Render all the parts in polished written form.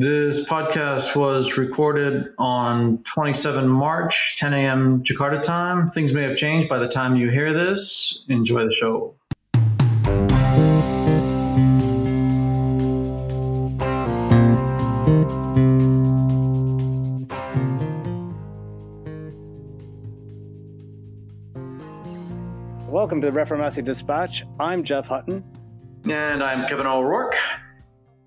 This podcast was recorded on 27 March, 10 a.m. Jakarta time. Things may have changed by the time you hear this. Enjoy the show. Welcome to the Reformasi Dispatch. I'm Jeff Hutton. And I'm Kevin O'Rourke.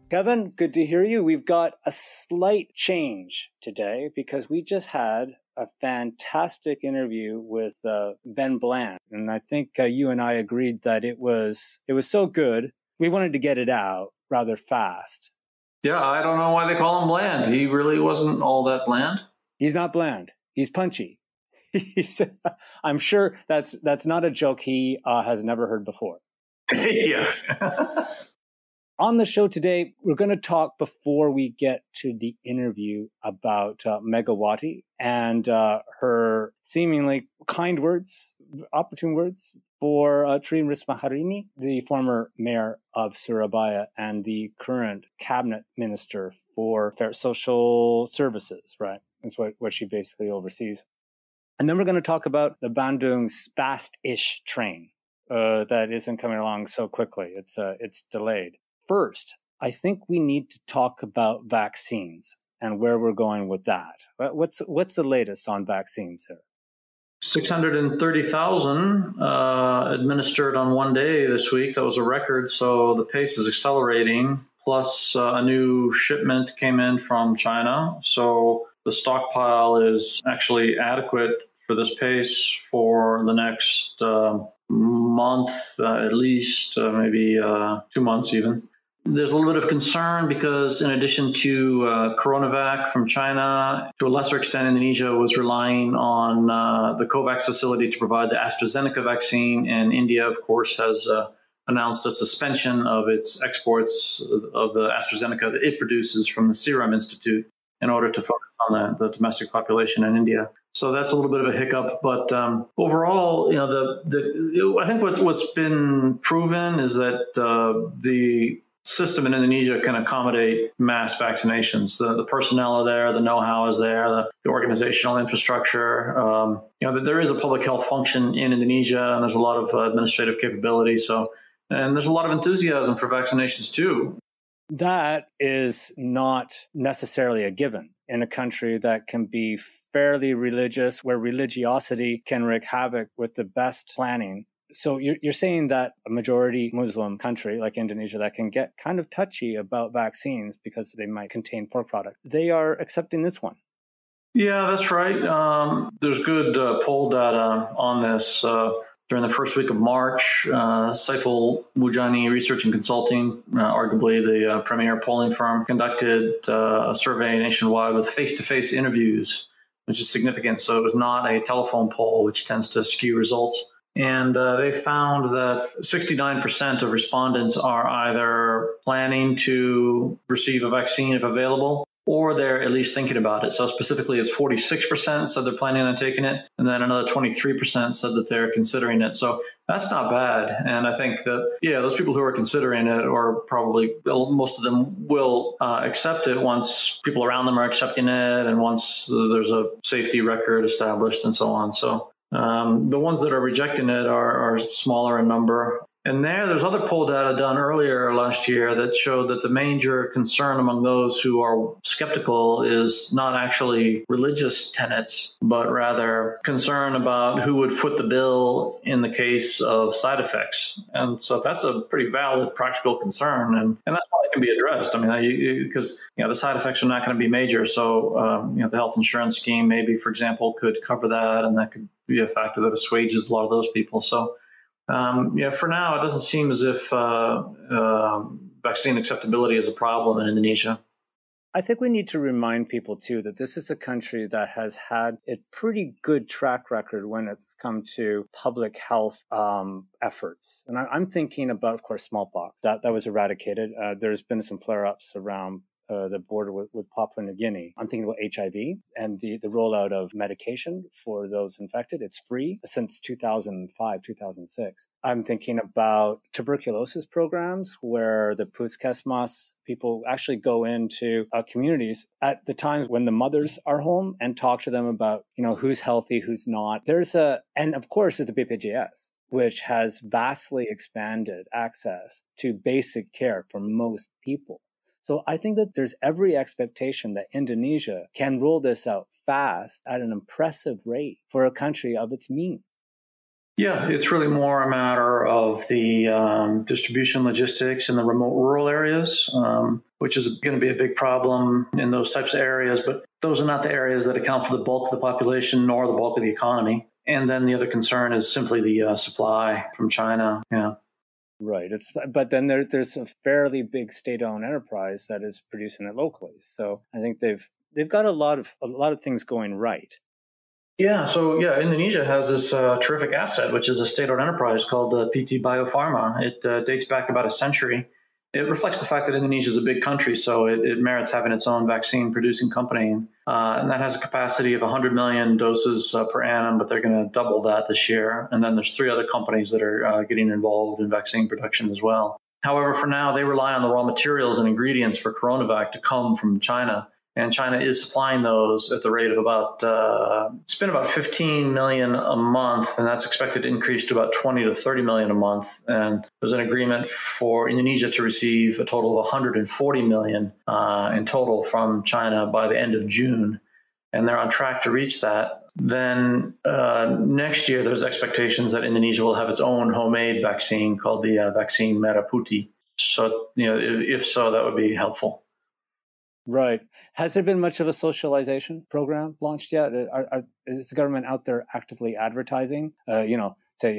Kevin, good to hear you. We've got a slight change today because we just had a fantastic interview with Ben Bland, and I think you and I agreed that it was so good we wanted to get it out rather fast. Yeah, I don't know why they call him Bland. He really wasn't all that bland. He's not bland. He's punchy. I'm sure that's not a joke he has never heard before. Yeah. On the show today, we're going to talk before we get to the interview about Megawati and her seemingly kind words, opportune words for Tri Rismaharini, the former mayor of Surabaya and the current cabinet minister for social services, right? That's what she basically oversees. And then we're going to talk about the Bandung's fast-ish train that isn't coming along so quickly. It's delayed. First, I think we need to talk about vaccines and where we're going with that. What's the latest on vaccines here? 630,000 administered on one day this week. That was a record, so the pace is accelerating. Plus, a new shipment came in from China, so the stockpile is actually adequate for this pace for the next month, at least, maybe 2 months even. There's a little bit of concern because in addition to CoronaVac from China, to a lesser extent, Indonesia was relying on the COVAX facility to provide the AstraZeneca vaccine. And India, of course, has announced a suspension of its exports of the AstraZeneca that it produces from the Serum Institute in order to focus on the domestic population in India. So that's a little bit of a hiccup, but overall, you know, I think what's been proven is that the system in Indonesia can accommodate mass vaccinations. The personnel are there, the know-how is there, the organizational infrastructure. You know, there is a public health function in Indonesia, and there's a lot of administrative capability. So, and there's a lot of enthusiasm for vaccinations too. That is not necessarily a given in a country that can be fairly religious, where religiosity can wreak havoc with the best planning. So you're saying that a majority Muslim country like Indonesia that can get kind of touchy about vaccines because they might contain pork products, they are accepting this one. Yeah, that's right. There's good poll data on this. During the first week of March, Saiful Mujani Research and Consulting, arguably the premier polling firm, conducted a survey nationwide with face-to-face interviews, which is significant. So it was not a telephone poll, which tends to skew results. And they found that 69% of respondents are either planning to receive a vaccine if available, or they're at least thinking about it. So specifically, it's 46% said they're planning on taking it, and then another 23% said that they're considering it. So that's not bad. And I think that, yeah, those people who are considering it are probably, most of them will accept it once people around them are accepting it and once there's a safety record established and so on. So the ones that are rejecting it are smaller in number. And there's other poll data done earlier last year that showed that the major concern among those who are skeptical is not actually religious tenets, but rather concern about who would foot the bill in the case of side effects. And so that's a pretty valid practical concern. And that's why it can be addressed. I mean, because, you know, the side effects are not going to be major. So, you know, the health insurance scheme maybe, for example, could cover that. And that could be a factor that assuages a lot of those people. So, yeah, for now, it doesn't seem as if vaccine acceptability is a problem in Indonesia. I think we need to remind people, too, that this is a country that has had a pretty good track record when it's come to public health efforts. And I'm thinking about, of course, smallpox. That was eradicated. There's been some flare-ups around the border with Papua New Guinea. I'm thinking about HIV and the rollout of medication for those infected. It's free since 2005, 2006. I'm thinking about tuberculosis programs where the Puskesmas people actually go into communities at the times when the mothers are home and talk to them about, you know, who's healthy, who's not. And of course, there's the BPJS, which has vastly expanded access to basic care for most people. So I think that there's every expectation that Indonesia can roll this out fast at an impressive rate for a country of its means. Yeah, it's really more a matter of the distribution logistics in the remote rural areas, which is going to be a big problem in those types of areas. But those are not the areas that account for the bulk of the population nor the bulk of the economy. And then the other concern is simply the supply from China. Yeah. Right. But then there's a fairly big state-owned enterprise that is producing it locally. So I think they've got a lot of things going right. Yeah. So yeah, Indonesia has this terrific asset, which is a state-owned enterprise called PT Biofarma. It dates back about a century. It reflects the fact that Indonesia is a big country, so it merits having its own vaccine-producing company. And that has a capacity of 100 million doses per annum, but they're going to double that this year. And then there's three other companies that are getting involved in vaccine production as well. However, for now, they rely on the raw materials and ingredients for CoronaVac to come from China. And China is supplying those at the rate of about 15 million a month, and that's expected to increase to about 20 to 30 million a month. And there's an agreement for Indonesia to receive a total of 140 million in total from China by the end of June, and they're on track to reach that. Then next year, there's expectations that Indonesia will have its own homemade vaccine called the vaccine Merah Putih. So, you know, if so, that would be helpful. Right. Has there been much of a socialization program launched yet? Is the government out there actively advertising? Say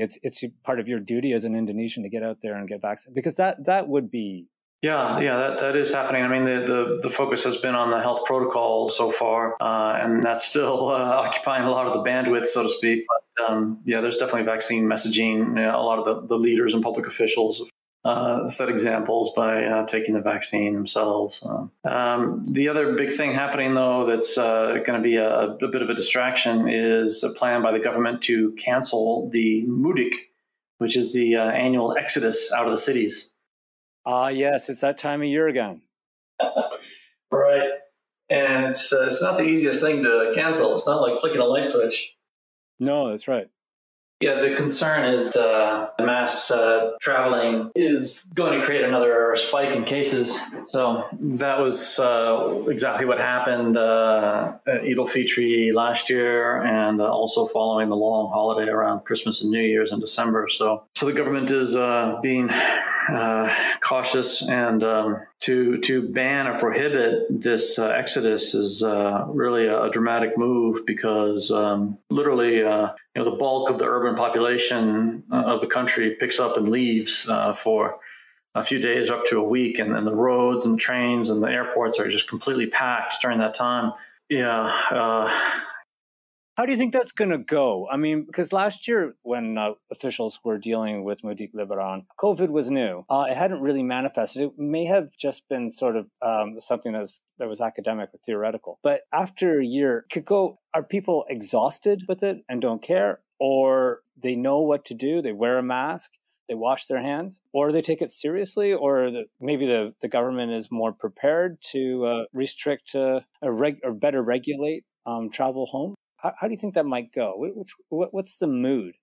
it's part of your duty as an Indonesian to get out there and get vaccinated, because that would be. Yeah, that is happening. I mean, the focus has been on the health protocol so far, and that's still occupying a lot of the bandwidth, so to speak. But there's definitely vaccine messaging. You know, a lot of the leaders and public officials set examples by taking the vaccine themselves. The other big thing happening, though, that's going to be a bit of a distraction is a plan by the government to cancel the Mudik, which is the annual exodus out of the cities. Ah, yes, it's that time of year again. Right. And it's not the easiest thing to cancel. It's not like flicking a light switch. No, that's right. Yeah, the concern is the mass traveling is going to create another spike in cases. So that was exactly what happened at Idul Fitri last year, and also following the long holiday around Christmas and New Year's in December. So the government is being cautious, and to ban or prohibit this exodus is really a dramatic move, because literally the bulk of the urban population of the country picks up and leaves for a few days up to a week, and the roads and trains and the airports are just completely packed during that time. Yeah. How do you think that's going to go? I mean, because last year when officials were dealing with Mudik Lebaran, COVID was new. It hadn't really manifested. It may have just been sort of something that was academic or theoretical. But after a year, are people exhausted with it and don't care? Or they know what to do? They wear a mask? They wash their hands? Or they take it seriously? Or maybe the government is more prepared to restrict or better regulate travel home? How do you think that might go? What's the mood?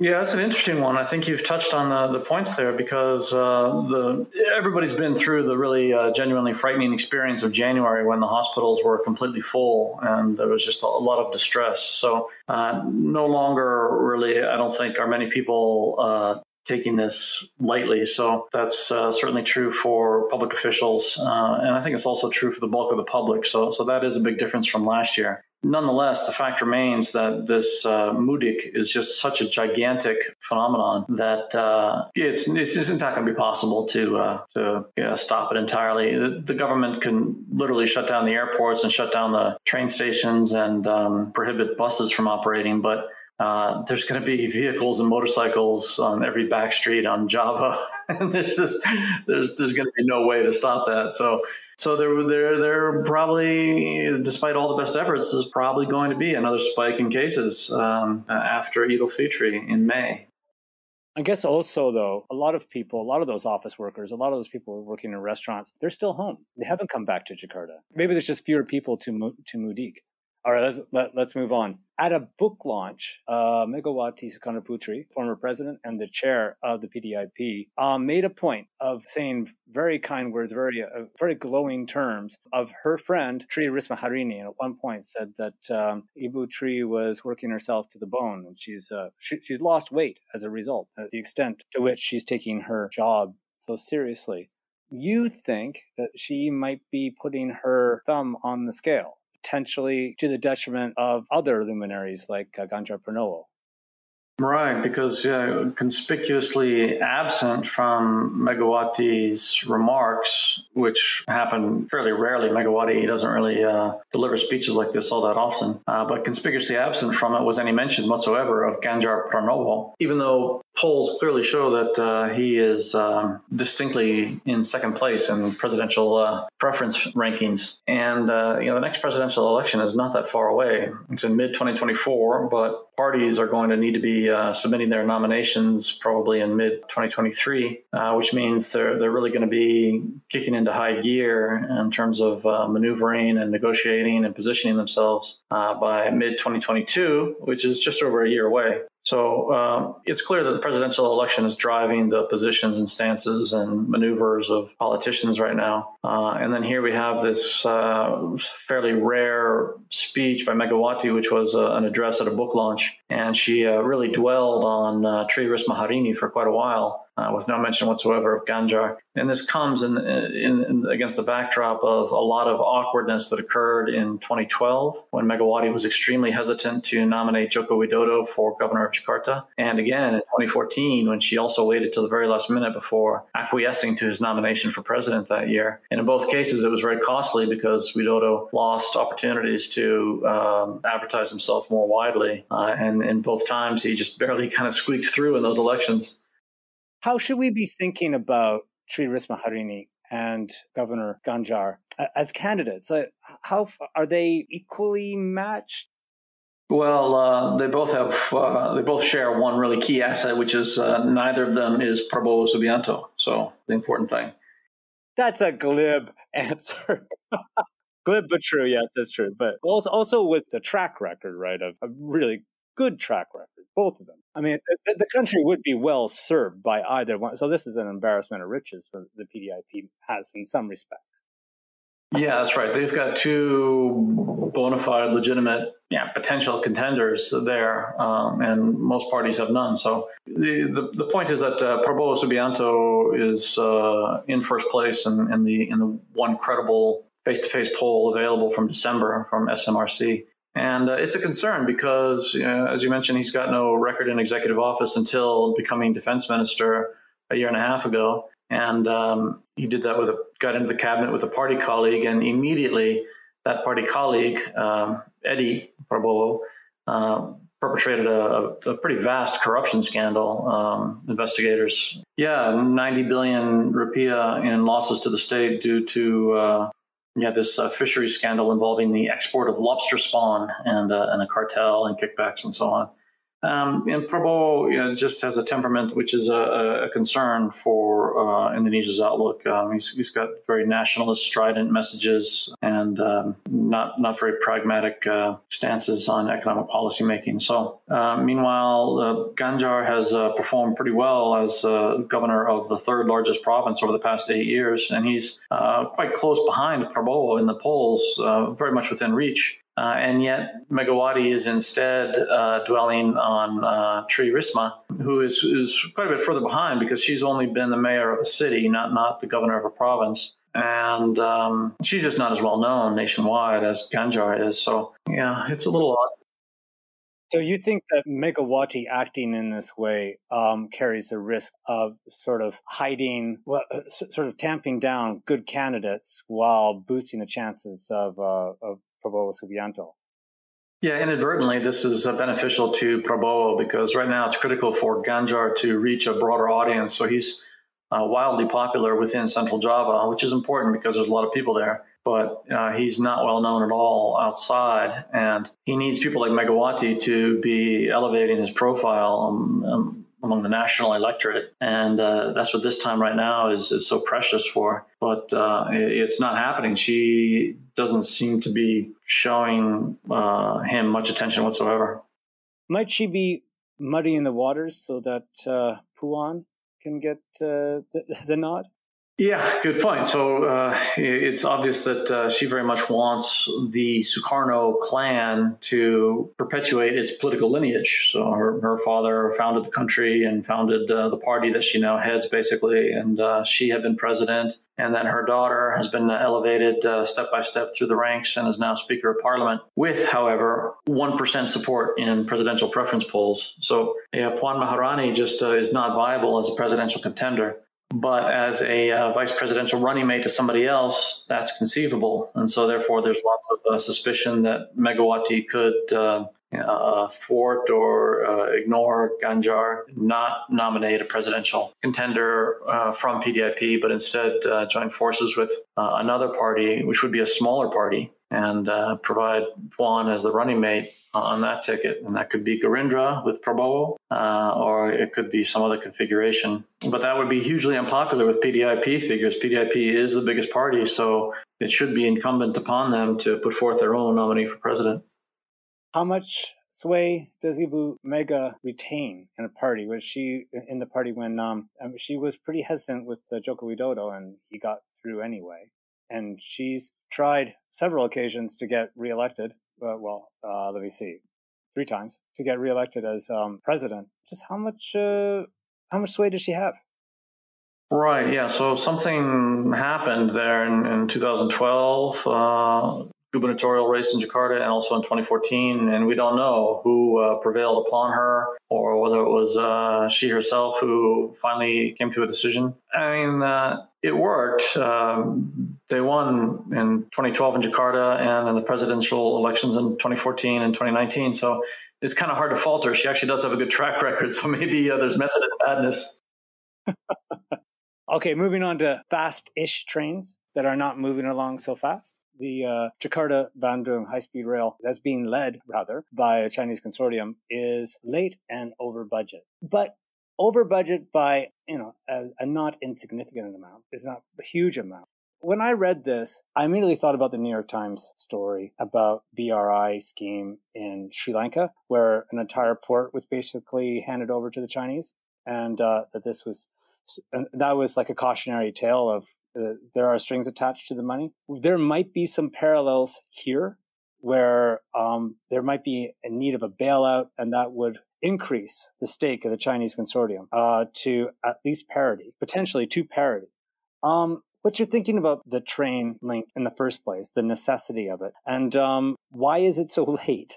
Yeah, that's an interesting one. I think you've touched on the points there, because everybody's been through the really genuinely frightening experience of January, when the hospitals were completely full and there was just a lot of distress. So no longer really, I don't think, are many people taking this lightly. So that's certainly true for public officials. And I think it's also true for the bulk of the public. So that is a big difference from last year. Nonetheless, the fact remains that this Mudik is just such a gigantic phenomenon that it's not going to be possible to stop it entirely. The government can literally shut down the airports and shut down the train stations and prohibit buses from operating, but There's going to be vehicles and motorcycles on every back street on Java, and there's going to be no way to stop that. So there probably, despite all the best efforts, there's probably going to be another spike in cases after Eid al-Fitr in May. I guess also, though, a lot of people, a lot of those office workers, a lot of those people working in restaurants, they're still home. They haven't come back to Jakarta. Maybe there's just fewer people to Mudik. All right, let's move on. At a book launch, Megawati Sukarnoputri, former president and the chair of the PDIP, made a point of saying very kind words, very glowing terms of her friend, Tri Rismaharini, and at one point said that Ibu Tri was working herself to the bone, and she's lost weight as a result, at the extent to which she's taking her job so seriously. You think that she might be putting her thumb on the scale, potentially to the detriment of other luminaries like Ganjar Pranowo? Right, because conspicuously absent from Megawati's remarks, which happen fairly rarely. Megawati doesn't really deliver speeches like this all that often. But conspicuously absent from it was any mention whatsoever of Ganjar Pranowo, even though polls clearly show that he is distinctly in second place in presidential preference rankings. And the next presidential election is not that far away. It's in mid-2024, but parties are going to need to be submitting their nominations probably in mid-2023, which means they're really going to be kicking into high gear in terms of maneuvering and negotiating and positioning themselves by mid-2022, which is just over a year away. So it's clear that the presidential election is driving the positions and stances and maneuvers of politicians right now. And then here we have this fairly rare speech by Megawati, which was an address at a book launch. And she really dwelled on Tri Rismaharini for quite a while, with no mention whatsoever of Ganjar. And this comes in against the backdrop of a lot of awkwardness that occurred in 2012 when Megawati was extremely hesitant to nominate Joko Widodo for governor of Jakarta. And again, in 2014, when she also waited till the very last minute before acquiescing to his nomination for president that year. And in both cases, it was very costly because Widodo lost opportunities to advertise himself more widely. And in both times, he just barely kind of squeaked through in those elections. How should we be thinking about Tri Rismaharini and Governor Ganjar as candidates? How are they equally matched? Well, they both share one really key asset, which is neither of them is Prabowo Subianto. So the important thing. That's a glib answer. Glib but true. Yes, that's true. But also with the track record, right? Of a really good track record, both of them. I mean, the country would be well served by either one. So this is an embarrassment of riches that the PDIP has in some respects. Yeah, that's right. They've got two bona fide, legitimate, potential contenders there, and most parties have none. So the point is that Prabowo Subianto is in first place in the one credible face-to-face poll available from December from SMRC. And it's a concern because, as you mentioned, he's got no record in executive office until becoming defense minister a year and a half ago. And he did that got into the cabinet with a party colleague. And immediately that party colleague, Eddy Prabowo, perpetrated a pretty vast corruption scandal. Investigators. 90 billion rupiah in losses to the state due to this fishery scandal involving the export of lobster spawn and a cartel and kickbacks and so on. And Prabowo just has a temperament which is a concern for Indonesia's outlook. He's got very nationalist, strident messages and not very pragmatic stances on economic policymaking. So meanwhile, Ganjar has performed pretty well as governor of the third largest province over the past 8 years, and he's quite close behind Prabowo in the polls, very much within reach. And yet Megawati is instead dwelling on Tri Risma, who is quite a bit further behind because she's only been the mayor of a city, not the governor of a province. And she's just not as well known nationwide as Ganjar is. So, it's a little odd. So you think that Megawati acting in this way carries the risk of sort of hiding, sort of tamping down good candidates while boosting the chances of Prabowo Subianto? Yeah, inadvertently, this is beneficial to Prabowo because right now it's critical for Ganjar to reach a broader audience. So he's wildly popular within Central Java, which is important because there's a lot of people there. But he's not well known at all outside. And he needs people like Megawati to be elevating his profile among the national electorate. And that's what this time right now is so precious for. But it's not happening. She doesn't seem to be showing him much attention whatsoever. Might she be muddying the waters so that Puan can get the nod? Yeah, good point. So it's obvious that she very much wants the Sukarno clan to perpetuate its political lineage. So her father founded the country and founded the party that she now heads, basically. And she had been president. And then her daughter has been elevated step by step through the ranks and is now Speaker of Parliament with, however, 1% support in presidential preference polls. So Puan Maharani just is not viable as a presidential contender. But as a vice presidential running mate to somebody else, that's conceivable. And so, therefore, there's lots of suspicion that Megawati could thwart or ignore Ganjar, not nominate a presidential contender from PDIP, but instead join forces with another party, which would be a smaller party, and provide Puan as the running mate on that ticket. And that could be Gerindra with Prabowo, or it could be some other configuration. But that would be hugely unpopular with PDIP figures. PDIP is the biggest party, so it should be incumbent upon them to put forth their own nominee for president. How much sway does Ibu Mega retain in a party? Was she in the party when she was pretty hesitant with Joko Widodo, and he got through anyway? And she's tried several occasions to get reelected. Let me see, 3 times to get reelected as president. Just how much sway does she have? Right. Yeah. So something happened there in 2012, gubernatorial race in Jakarta, and also in 2014. And we don't know who prevailed upon her, or whether it was she herself who finally came to a decision. I mean, it worked. They won in 2012 in Jakarta and in the presidential elections in 2014 and 2019. So it's kind of hard to fault her. She actually does have a good track record. So maybe there's method in the madness. Okay, moving on to fast-ish trains that are not moving along so fast. The Jakarta-Bandung high-speed rail that's being led, rather, by a Chinese consortium is late and over budget. But over budget by, a not insignificant amount. It's not a huge amount. When I read this, I immediately thought about the New York Times story about BRI scheme in Sri Lanka, where an entire port was basically handed over to the Chinese. And that was like a cautionary tale of there are strings attached to the money. There might be some parallels here where there might be a need of a bailout, and that would increase the stake of the Chinese consortium to at least parity, potentially to parity. But you're thinking about the train link in the first place, the necessity of it, and why is it so late?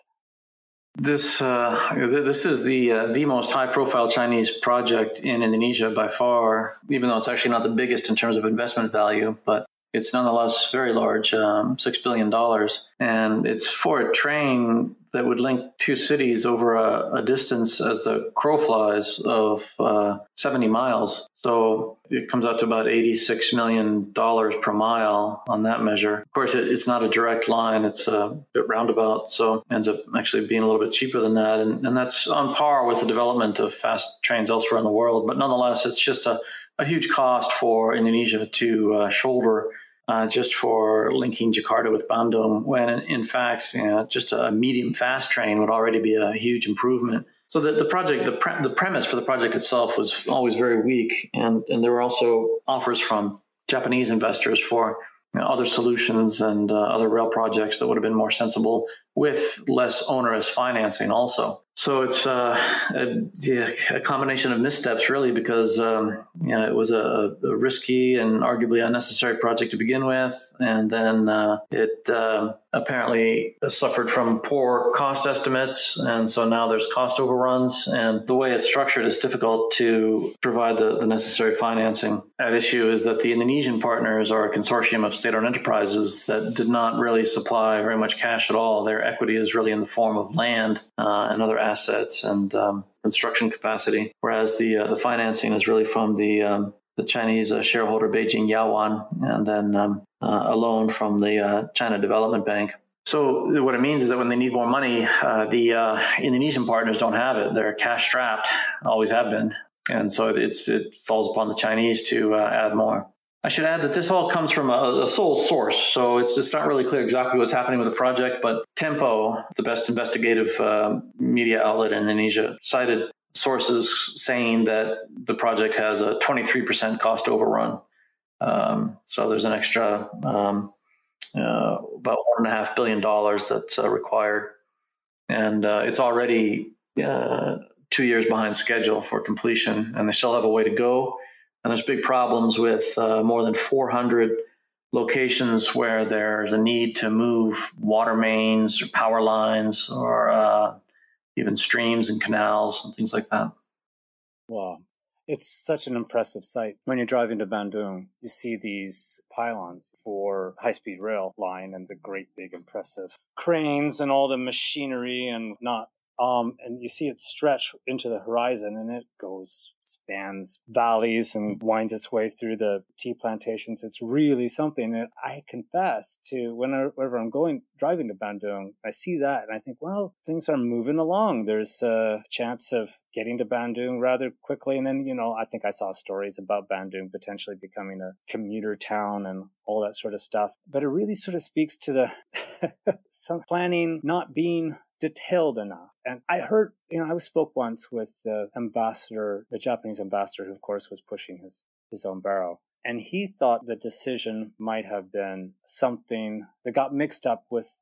This is the most high-profile Chinese project in Indonesia by far, even though it's actually not the biggest in terms of investment value, but it's nonetheless very large, $6 billion. And it's for a train that would link 2 cities over a distance, as the crow flies, of 70 miles. So it comes out to about $86 million per mile on that measure. Of course, it's not a direct line. It's a bit roundabout, so ends up actually being a little bit cheaper than that. And that's on par with the development of fast trains elsewhere in the world. But nonetheless, it's just a huge cost for Indonesia to shoulder just for linking Jakarta with Bandung, when in fact, just a medium fast train would already be a huge improvement. So the project, the premise for the project itself was always very weak, and there were also offers from Japanese investors for other solutions and other rail projects that would have been more sensible with less onerous financing also. So it's a combination of missteps, really, because it was a risky and arguably unnecessary project to begin with. And then it apparently suffered from poor cost estimates. And so now there's cost overruns. And the way it's structured is difficult to provide the necessary financing. At issue is that the Indonesian partners are a consortium of state-owned enterprises that did not really supply very much cash at all. Their equity is really in the form of land and other assets and construction capacity, whereas the financing is really from the Chinese shareholder Beijing Yaowan, and then a loan from the China Development Bank. So what it means is that when they need more money, the Indonesian partners don't have it. They're cash strapped, always have been, and so it falls upon the Chinese to add more. I should add that this all comes from a sole source, so it's just not really clear exactly what's happening with the project, but Tempo, the best investigative media outlet in Indonesia, cited sources saying that the project has a 23% cost overrun. So there's an extra about $1.5 billion that's required. And it's already 2 years behind schedule for completion, and they still have a way to go. And there's big problems with more than 400 locations where there's a need to move water mains or power lines or even streams and canals and things like that. Wow. It's such an impressive sight. When you're driving to Bandung, you see these pylons for high-speed rail line and the great big impressive cranes and all the machinery and whatnot. And you see it stretch into the horizon, and it spans valleys and winds its way through the tea plantations. It's really something. And I confess to whenever I'm driving to Bandung, I see that and I think, well, things are moving along. There's a chance of getting to Bandung rather quickly. And then, I think I saw stories about Bandung potentially becoming a commuter town and all that sort of stuff. But it really sort of speaks to the some planning not being detailed enough. And I heard, I spoke once with the Japanese ambassador, who of course was pushing his own barrow. And he thought the decision might have been something that got mixed up with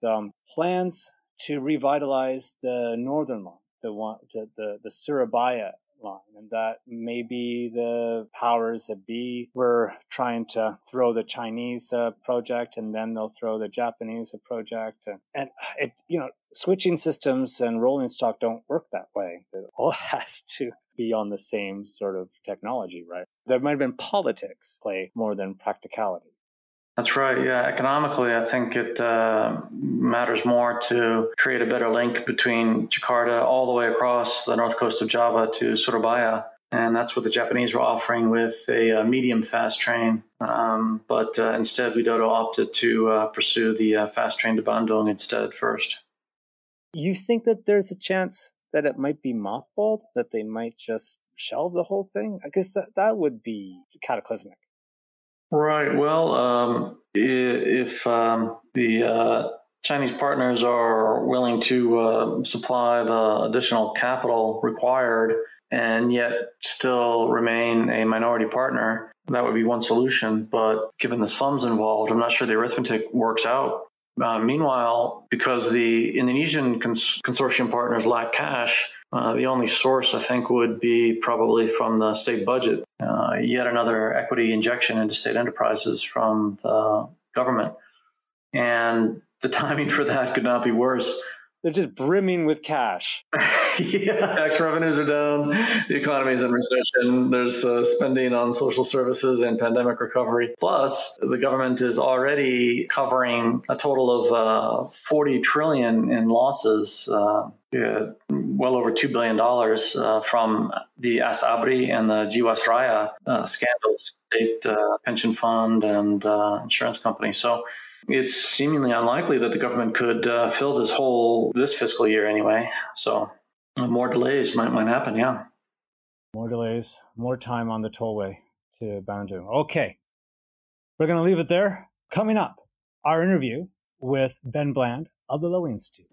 plans to revitalize the northern line, the Surabaya line, and that maybe the powers that be were trying to throw the Chinese project, and then they'll throw the Japanese project, and it, switching systems and rolling stock don't work that way. It all has to be on the same sort of technology, right? There might have been politics play more than practicality. That's right. Yeah. Economically, I think it matters more to create a better link between Jakarta all the way across the north coast of Java to Surabaya. And that's what the Japanese were offering with a medium fast train. But instead, Widodo opted to pursue the fast train to Bandung instead first. You think that there's a chance that it might be mothballed, that they might just shelve the whole thing? I guess that would be cataclysmic. Right. Well, if the Chinese partners are willing to supply the additional capital required and yet still remain a minority partner, that would be one solution. But given the sums involved, I'm not sure the arithmetic works out. Meanwhile, because the Indonesian consortium partners lack cash, the only source, I think, would be probably from the state budget, yet another equity injection into state enterprises from the government. And the timing for that could not be worse. They're just brimming with cash. Yeah, tax revenues are down. The economy is in recession. There's spending on social services and pandemic recovery. Plus, the government is already covering a total of $40 trillion in losses, well over $2 billion from the Asabri and the Jiwasraya scandals, state pension fund and insurance company. So it's seemingly unlikely that the government could fill this fiscal year anyway. So more delays might happen, yeah. More delays, more time on the tollway to Bandung. Okay, we're going to leave it there. Coming up, our interview with Ben Bland of the Lowy Institute.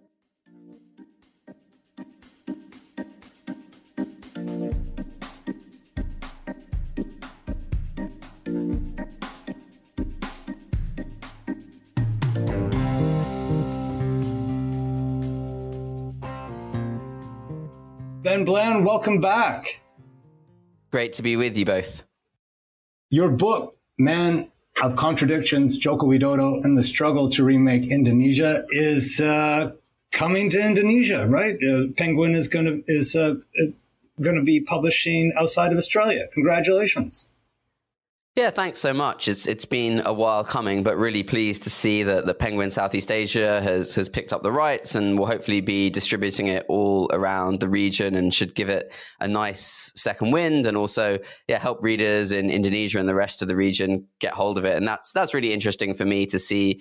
Ben Bland, welcome back. Great to be with you both. Your book, Man of Contradictions, Joko Widodo and the Struggle to Remake Indonesia, is coming to Indonesia, right? Penguin is going to be publishing outside of Australia. Congratulations. Yeah, thanks so much. It's been a while coming, but really pleased to see that the Penguin Southeast Asia has picked up the rights and will hopefully be distributing it all around the region and should give it a nice second wind and also, yeah, help readers in Indonesia and the rest of the region get hold of it. And that's really interesting for me to see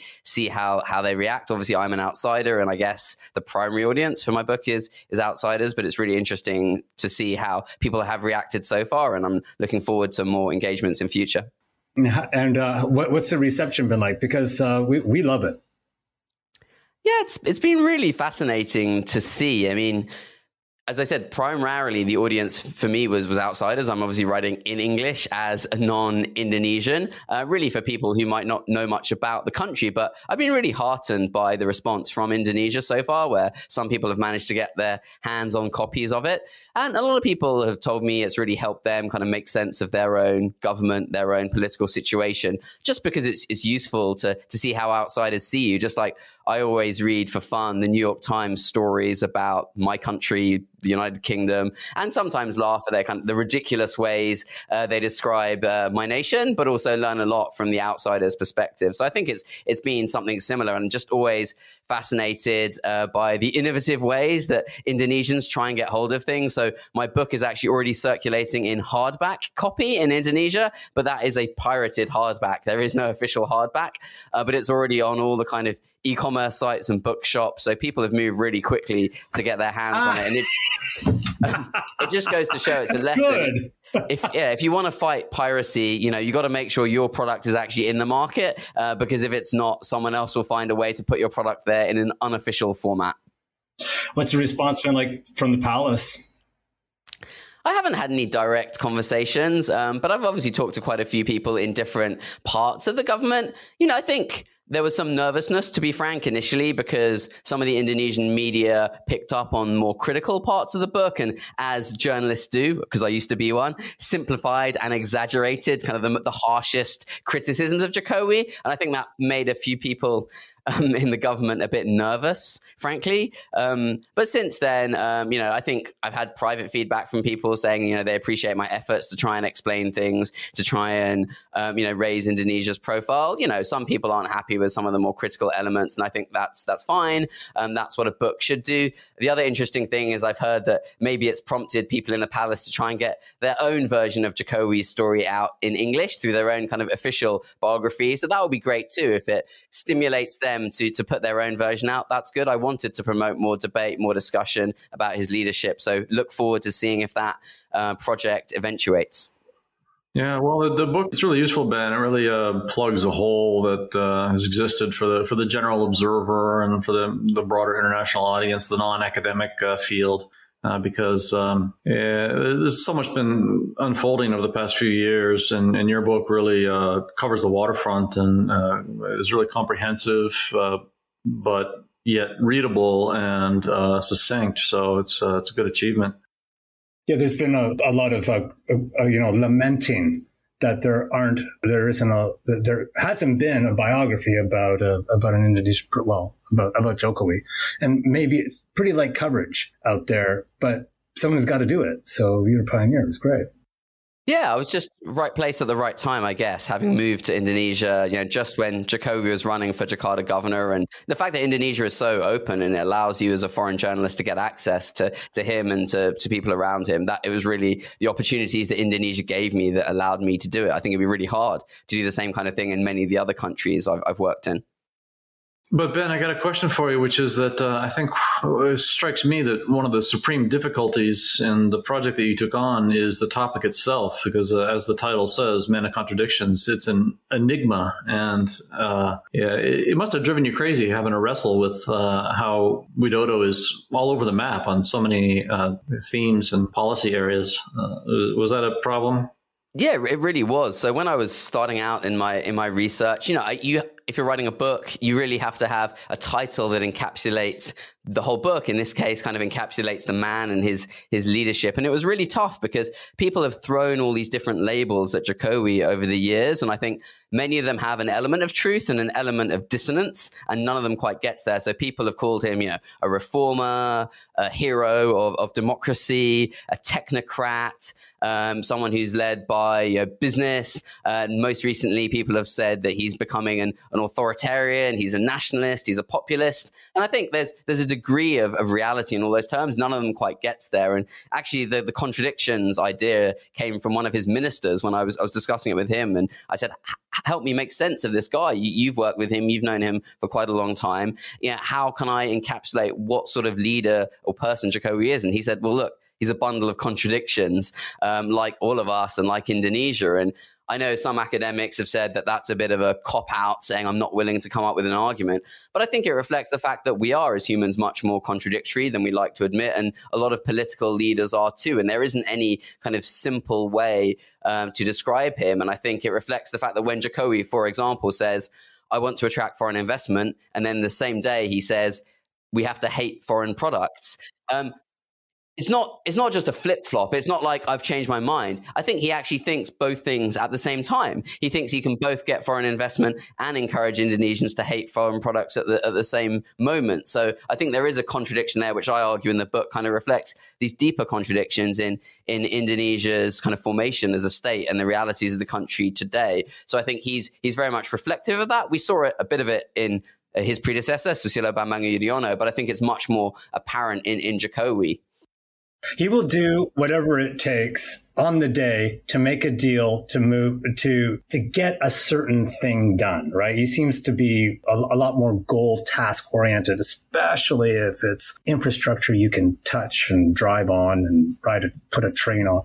how they react. Obviously, I'm an outsider, and I guess the primary audience for my book is outsiders, but it's really interesting to see how people have reacted so far, and I'm looking forward to more engagements in future. And what's the reception been like? Because we love it. Yeah, it's been really fascinating to see. I mean, as I said, primarily the audience for me was outsiders. I'm obviously writing in English as a non-Indonesian, really for people who might not know much about the country. But I've been really heartened by the response from Indonesia so far, where some people have managed to get their hands on copies of it. And a lot of people have told me it's really helped them kind of make sense of their own government, their own political situation, just because it's useful to see how outsiders see you. Just like I always read for fun the New York Times stories about my country, the United Kingdom, and sometimes laugh at their kind of the ridiculous ways they describe my nation, but also learn a lot from the outsider's perspective. So I think it's been something similar, and just always fascinated by the innovative ways that Indonesians try and get hold of things. So my book is actually already circulating in hardback copy in Indonesia, but that is a pirated hardback. There is no official hardback, but it's already on all the kind of e-commerce sites and bookshops, so people have moved really quickly to get their hands on it, and it just goes to show it's a lesson. If you want to fight piracy, you got to make sure your product is actually in the market, because if it's not, someone else will find a way to put your product there in an unofficial format. What's the response been like from the palace? I haven't had any direct conversations, but I've obviously talked to quite a few people in different parts of the government. I think there was some nervousness, to be frank, initially, because some of the Indonesian media picked up on more critical parts of the book, and as journalists do, because I used to be one, simplified and exaggerated kind of the harshest criticisms of Jokowi. And I think that made a few people in the government a bit nervous, frankly. But since then, I think I've had private feedback from people saying, they appreciate my efforts to try and explain things, to try and, raise Indonesia's profile. Some people aren't happy with some of the more critical elements, and I think that's fine. That's what a book should do. The other interesting thing is I've heard that maybe it's prompted people in the palace to try and get their own version of Jokowi's story out in English through their own kind of official biography. So that would be great too, if it stimulates them to put their own version out. That's good. I wanted to promote more debate, more discussion about his leadership. So look forward to seeing if that project eventuates. Yeah, well, the book is really useful, Ben. It really plugs a hole that has existed for the general observer and for the broader international audience, the non-academic field. Because there's so much been unfolding over the past few years, and your book really covers the waterfront and is really comprehensive, but yet readable and succinct. So it's a good achievement. Yeah, there's been a lot of lamenting that there hasn't been a biography about an Indonesian, about Jokowi, and maybe it's pretty light coverage out there, but someone's got to do it. So you're a pioneer. It's great. Yeah, I was just right place at the right time, I guess, having moved to Indonesia, just when Jokowi was running for Jakarta governor. And the fact that Indonesia is so open and it allows you as a foreign journalist to get access to him and to people around him, that it was really the opportunities that Indonesia gave me that allowed me to do it. I think it'd be really hard to do the same kind of thing in many of the other countries I've worked in. But Ben, I got a question for you, which is that I think it strikes me that one of the supreme difficulties in the project that you took on is the topic itself, because as the title says, Man of Contradictions, it's an enigma. And it must have driven you crazy having to wrestle with how Widodo is all over the map on so many themes and policy areas. Was that a problem? Yeah, it really was. So when I was starting out in my research, if you're writing a book, you really have to have a title that encapsulates the whole book. In this case, kind of encapsulates the man and his leadership. And it was really tough because people have thrown all these different labels at Jokowi over the years. And I think many of them have an element of truth and an element of dissonance, and none of them quite gets there. So people have called him, you know, a reformer, a hero of democracy, a technocrat, someone who's led by business. Most recently, people have said that he's becoming an authoritarian, he's a nationalist, he's a populist. And I think there's a degree of reality in all those terms. None of them quite gets there. And actually, the contradictions idea came from one of his ministers when I was discussing it with him. And I said, help me make sense of this guy. You've worked with him. You've known him for quite a long time. You know, how can I encapsulate what sort of leader or person Jokowi is? And he said, well, look, he's a bundle of contradictions, like all of us and like Indonesia. And I know some academics have said that that's a bit of a cop-out, saying I'm not willing to come up with an argument. But I think it reflects the fact that we are, as humans, much more contradictory than we like to admit. And a lot of political leaders are too. And there isn't any kind of simple way to describe him. And I think it reflects the fact that when Jokowi, for example, says, I want to attract foreign investment, and then the same day he says, we have to hate foreign products. It's not just a flip-flop. It's not like I've changed my mind. I think he actually thinks both things at the same time. He thinks he can both get foreign investment and encourage Indonesians to hate foreign products at the same moment. So I think there is a contradiction there, which I argue in the book kind of reflects these deeper contradictions in Indonesia's kind of formation as a state and the realities of the country today. So I think he's very much reflective of that. We saw a bit of it in his predecessor, Susilo Bambang Yudhoyono, but I think it's much more apparent in Jokowi. He will do whatever it takes on the day to make a deal, to move, to get a certain thing done, right? He seems to be a lot more goal task oriented, especially if it's infrastructure you can touch and drive on and put a train on.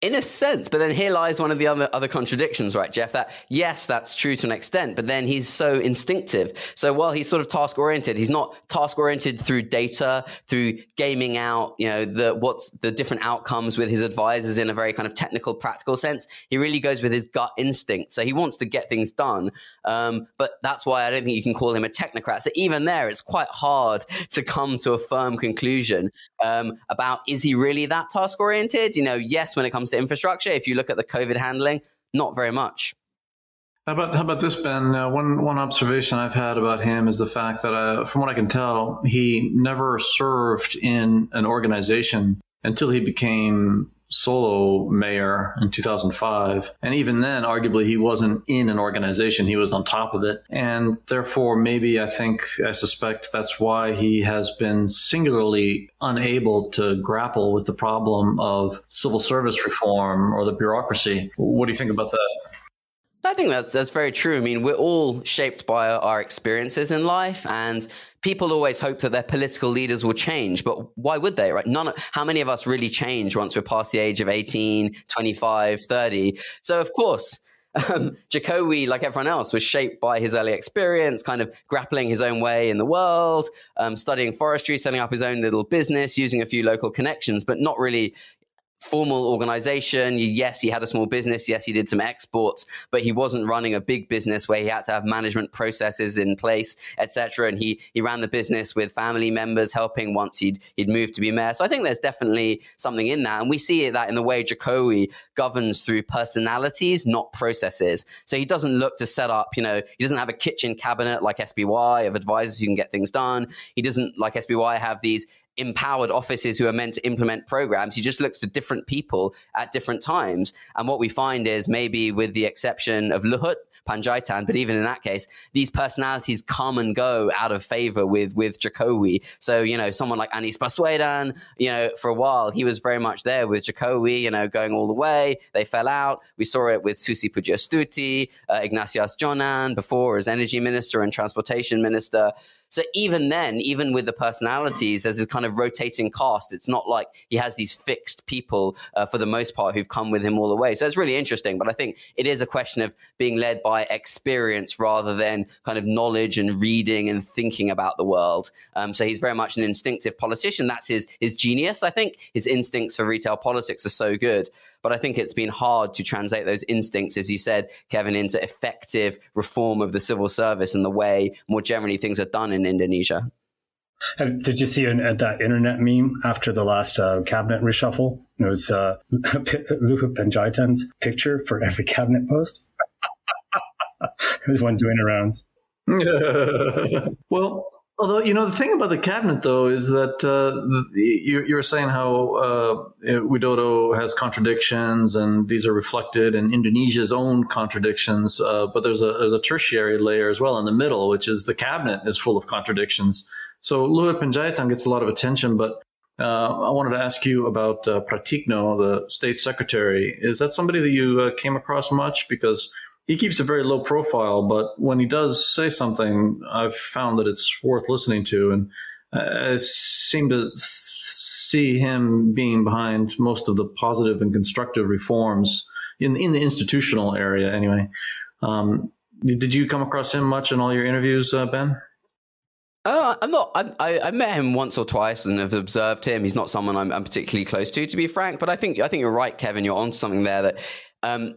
In a sense, but then here lies one of the other contradictions, right, Jeff? That, yes, that's true to an extent, but then he's so instinctive. So while he's sort of task-oriented, he's not task-oriented through data, through gaming out, you know, what's the different outcomes with his advisors in a very kind of technical, practical sense. He really goes with his gut instinct. So he wants to get things done, but that's why I don't think you can call him a technocrat. So even there, it's quite hard to come to a firm conclusion about, is he really that task-oriented? You know, yes, when it comes to infrastructure, if you look at the COVID handling, not very much. How about this, Ben? One observation I've had about him is the fact that, from what I can tell, he never served in an organization until he became solo mayor in 2005. And even then, arguably, he wasn't in an organization. He was on top of it. And therefore, maybe I suspect that's why he has been singularly unable to grapple with the problem of civil service reform or the bureaucracy. What do you think about that? I think that's very true. I mean, we're all shaped by our experiences in life, and people always hope that their political leaders will change, but why would they, right? How many of us really change once we're past the age of 18, 25, 30? So of course, Jokowi, like everyone else, was shaped by his early experience, kind of grappling his own way in the world, studying forestry, setting up his own little business, using a few local connections, but not really formal organization. Yes, he had a small business. Yes, he did some exports, but he wasn't running a big business where he had to have management processes in place, etc. And he ran the business with family members helping once he'd moved to be mayor. So I think there's definitely something in that. And we see that in the way Jokowi governs through personalities, not processes. So he doesn't look to set up, you know, he doesn't have a kitchen cabinet like SBY of advisors who can get things done. He doesn't, like SBY, have these empowered offices who are meant to implement programs. He just looks to different people at different times. And what we find is, maybe with the exception of Luhut Pandjaitan, but even in that case, these personalities come and go out of favor with Jokowi. So, you know, someone like Anies Baswedan, you know, for a while, he was very much there with Jokowi, you know, going all the way. They fell out. We saw it with Susi Pujiastuti, Ignatius Jonan before as energy minister and transportation minister. So even then, even with the personalities, there's this kind of rotating cast. It's not like he has these fixed people for the most part who've come with him all the way. So it's really interesting. But I think it is a question of being led by by experience rather than kind of knowledge and reading and thinking about the world. So he's very much an instinctive politician. That's his genius, I think. His instincts for retail politics are so good. But I think it's been hard to translate those instincts, as you said, Kevin, into effective reform of the civil service and the way more generally things are done in Indonesia. Did you see that internet meme after the last cabinet reshuffle? It was Luhut Pandjaitan's picture for every cabinet post. There's one doing the rounds. Well, although, you know, the thing about the cabinet, though, is that you were saying how Widodo has contradictions, and these are reflected in Indonesia's own contradictions. But there's a tertiary layer as well in the middle, which is the cabinet is full of contradictions. So Luhut Pandjaitan gets a lot of attention, but I wanted to ask you about Pratikno, the state secretary. Is that somebody that you came across much? Because he keeps a very low profile, but when he does say something, I've found that it's worth listening to. And I seem to see him being behind most of the positive and constructive reforms in the institutional area anyway. Did you come across him much in all your interviews, Ben? I'm not. I met him once or twice and have observed him. He's not someone I'm particularly close to be frank. But I think you're right, Kevin. You're onto something there. That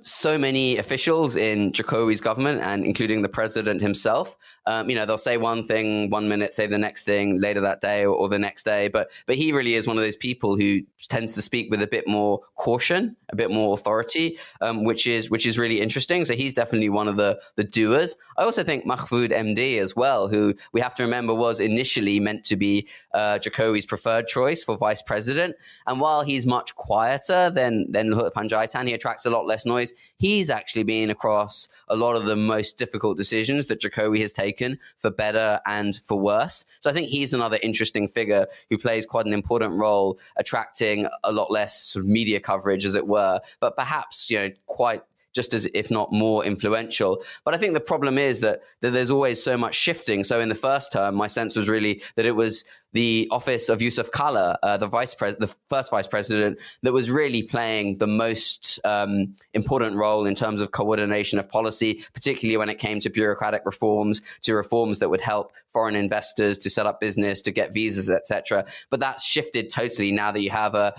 so many officials in Jokowi's government, and including the president himself, they'll say one thing one minute, say the next thing later that day or the next day. But he really is one of those people who tends to speak with a bit more caution, a bit more authority, which is really interesting. So he's definitely one of the doers. I also think Mahfud MD as well, who we have to remember was initially meant to be Jokowi's preferred choice for vice president. And while he's much quieter than Luhut Pandjaitan, he attracts a lot less noise. He's actually been across a lot of the most difficult decisions that Jokowi has taken, for better and for worse. So I think he's another interesting figure who plays quite an important role, attracting a lot less sort of media coverage, as it were, but perhaps, quite just as, if not more, influential. But I think the problem is that there's always so much shifting. So in the first term, my sense was really that it was the office of Yusuf Kala, the first vice president, that was really playing the most important role in terms of coordination of policy, particularly when it came to bureaucratic reforms, to reforms that would help foreign investors to set up business, to get visas, etc. But that's shifted totally now that you have a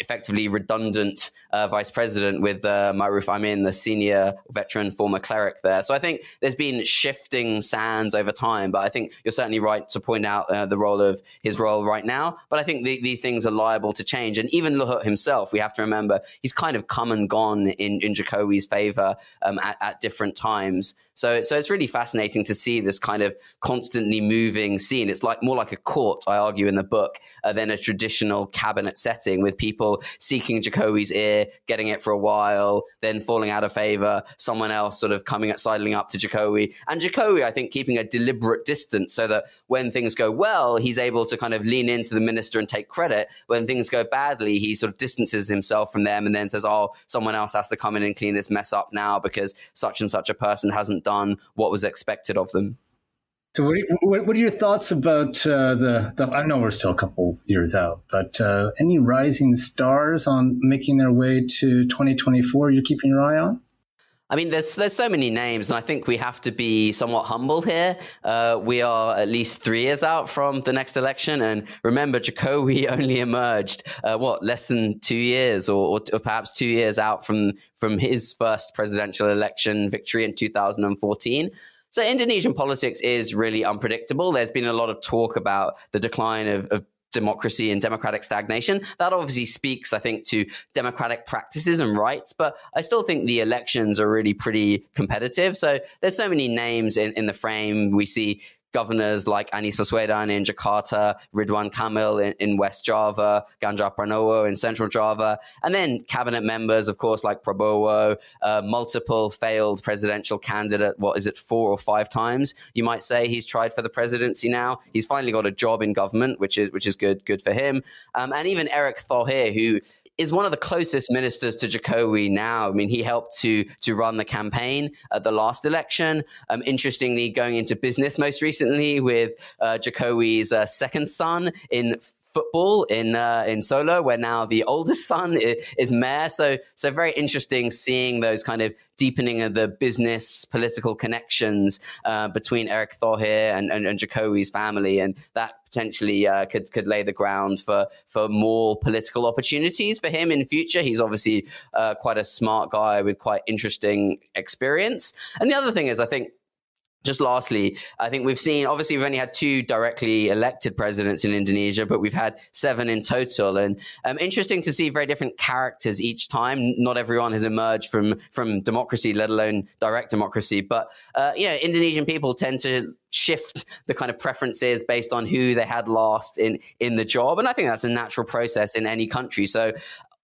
effectively redundant vice president with Maruf Amin, the senior veteran former cleric there. So I think there's been shifting sands over time, but I think you're certainly right to point out his role right now. But I think these things are liable to change. And even Luhut himself, we have to remember, he's kind of come and gone in Jokowi's favor at different times. So it's really fascinating to see this kind of constantly moving scene. It's like more like a court, I argue in the book, than a traditional cabinet setting, with people seeking Jokowi's ear, getting it for a while, then falling out of favor, someone else sort of sidling up to Jokowi. And Jokowi, I think, keeping a deliberate distance so that when things go well, he's able to kind of lean into the minister and take credit. When things go badly, he sort of distances himself from them and then says, oh, someone else has to come in and clean this mess up now because such and such a person hasn't done what was expected of them. So what are your thoughts about I know we're still a couple years out, but any rising stars on making their way to 2024 you're keeping your eye on? I mean, there's so many names, and I think we have to be somewhat humble here. We are at least 3 years out from the next election, and remember, Jokowi only emerged less than 2 years, or perhaps 2 years out from his first presidential election victory in 2014. So Indonesian politics is really unpredictable. There's been a lot of talk about the decline of democracy and democratic stagnation. That obviously speaks, I think, to democratic practices and rights, but I still think the elections are really pretty competitive. So there's so many names in the frame. We see governors like Anies Baswedan in Jakarta, Ridwan Kamil in West Java, Ganjar Pranowo in Central Java, and then cabinet members, of course, like Prabowo, multiple failed presidential candidate. What is it, 4 or 5 times? You might say he's tried for the presidency now. He's finally got a job in government, which is good for him. And even Erick Thohir, who is one of the closest ministers to Jokowi now. I mean, he helped to run the campaign at the last election. Interestingly, going into business most recently with Jokowi's second son in football in Solo, where now the oldest son is mayor. So very interesting seeing those kind of deepening of the business political connections between Erick Thohir and Jokowi's family, and that potentially could lay the ground for more political opportunities for him in future. He's obviously quite a smart guy with quite interesting experience. And the other thing is, I think, just lastly, I think we've seen, obviously we've only had 2 directly elected presidents in Indonesia, but we've had 7 in total. And interesting to see very different characters each time. Not everyone has emerged from democracy, let alone direct democracy. But Indonesian people tend to shift the kind of preferences based on who they had last in the job. And I think that's a natural process in any country. So